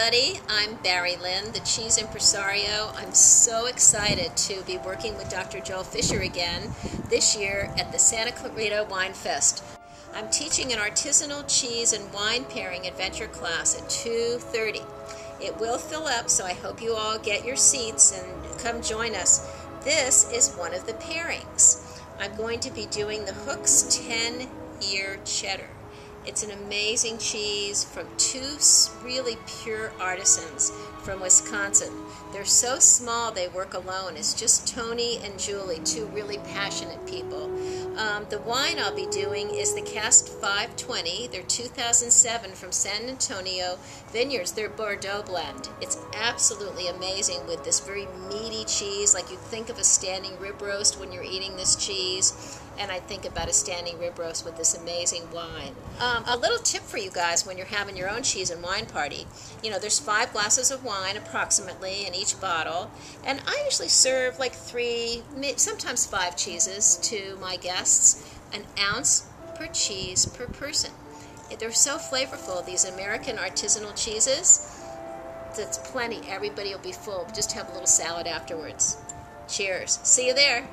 everybody. I'm Barrie Lynn, the cheese impresario. I'm so excited to be working with Dr. Joel Fisher again this year at the Santa Clarita Wine Fest. I'm teaching an artisanal cheese and wine pairing adventure class at 2:30. It will fill up, so I hope you all get your seats and come join us. This is one of the pairings. I'm going to be doing the Hooks 10-Year Cheddar. It's an amazing cheese from two really pure artisans from Wisconsin. They're so small they work alone. It's just Tony and Julie, two really passionate people. The wine I'll be doing is the Cast 520. They're 2007 from San Antonio Vineyards. They're Bordeaux blend. It's absolutely amazing with this very meaty cheese, like you'd think of a standing rib roast when you're eating this cheese. And I think about a standing rib roast with this amazing wine. A little tip for you guys when you're having your own cheese and wine party. You know, there's 5 glasses of wine approximately in each bottle, and I usually serve like 3, sometimes 5 cheeses to my guests, an ounce per cheese per person. They're so flavorful, these American artisanal cheeses. That's plenty, everybody will be full. Just have a little salad afterwards. Cheers, see you there.